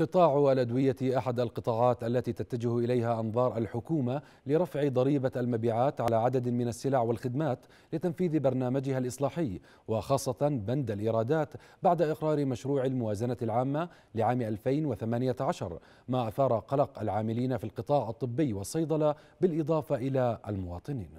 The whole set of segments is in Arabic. قطاع الأدوية أحد القطاعات التي تتجه إليها أنظار الحكومة لرفع ضريبة المبيعات على عدد من السلع والخدمات لتنفيذ برنامجها الإصلاحي، وخاصة بند الإيرادات، بعد إقرار مشروع الموازنة العامة لعام 2018، ما أثار قلق العاملين في القطاع الطبي والصيدلة بالإضافة إلى المواطنين.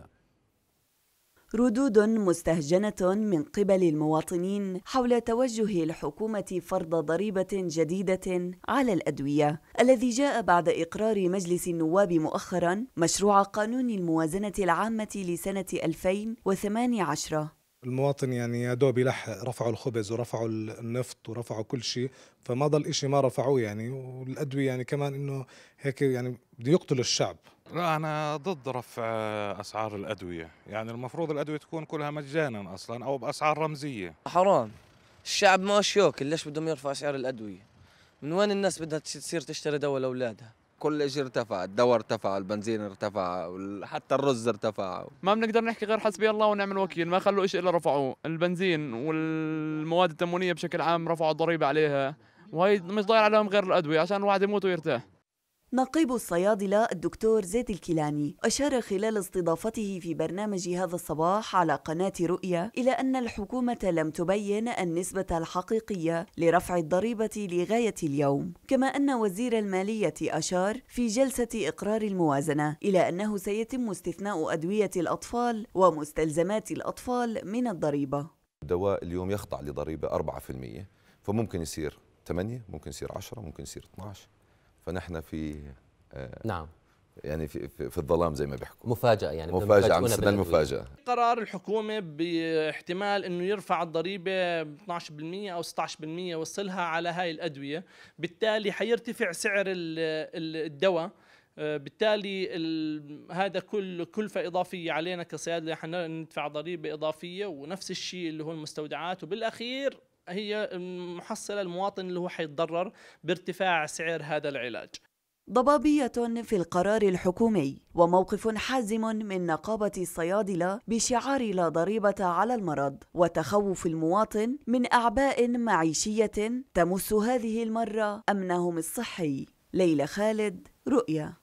ردود مستهجنة من قبل المواطنين حول توجه الحكومة فرض ضريبة جديدة على الأدوية، الذي جاء بعد إقرار مجلس النواب مؤخرا مشروع قانون الموازنة العامة لسنة 2018. المواطن يعني يا دوب يلحق، رفعوا الخبز ورفعوا النفط ورفعوا كل شيء، فما ضل إشي ما رفعوه يعني. والأدوية يعني كمان إنه هيك يعني بده يقتل الشعب. لا، أنا ضد رفع أسعار الأدوية، يعني المفروض الأدوية تكون كلها مجانا أصلا أو بأسعار رمزية. حرام، الشعب ماهوش ياكل، ليش بدهم يرفعوا أسعار الأدوية؟ من وين الناس بدها تصير تشتري دواء لأولادها؟ كل شيء ارتفع، الدواء ارتفع، البنزين ارتفع، حتى الرز ارتفع. ما بنقدر نحكي غير حسبي الله ونعم الوكيل، ما خلوا شيء إلا رفعوه، البنزين والمواد التموينية بشكل عام رفعوا الضريبة عليها، وهي مش ضايع عليهم غير الأدوية عشان الواحد يموت ويرتاح. نقيب الصيادلة الدكتور زيد الكيلاني أشار خلال استضافته في برنامج هذا الصباح على قناة رؤية إلى أن الحكومة لم تبين النسبة الحقيقية لرفع الضريبة لغاية اليوم، كما أن وزير المالية أشار في جلسة إقرار الموازنة إلى أنه سيتم استثناء أدوية الأطفال ومستلزمات الأطفال من الضريبة. الدواء اليوم يخضع لضريبة 4%، فممكن يصير 8، ممكن يصير 10، ممكن يصير 12. فنحن في نعم يعني في الظلام زي ما بيحكوا، مفاجأة، يعني مفاجأة، عم نستنى المفاجأة. قرار الحكومة باحتمال انه يرفع الضريبة 12% او 16% وصلها على هاي الأدوية، بالتالي حيرتفع سعر الدواء، بالتالي هذا كل كلفة إضافية علينا كصيادلة، حندفع ضريبة إضافية، ونفس الشيء اللي هو المستودعات، وبالأخير هي محصلة المواطن اللي هو حيتضرر بارتفاع سعر هذا العلاج. ضبابية في القرار الحكومي وموقف حازم من نقابة الصيادلة بشعار لا ضريبة على المرض، وتخوف المواطن من أعباء معيشية تمس هذه المرة أمنهم الصحي. ليلى خالد، رؤيا.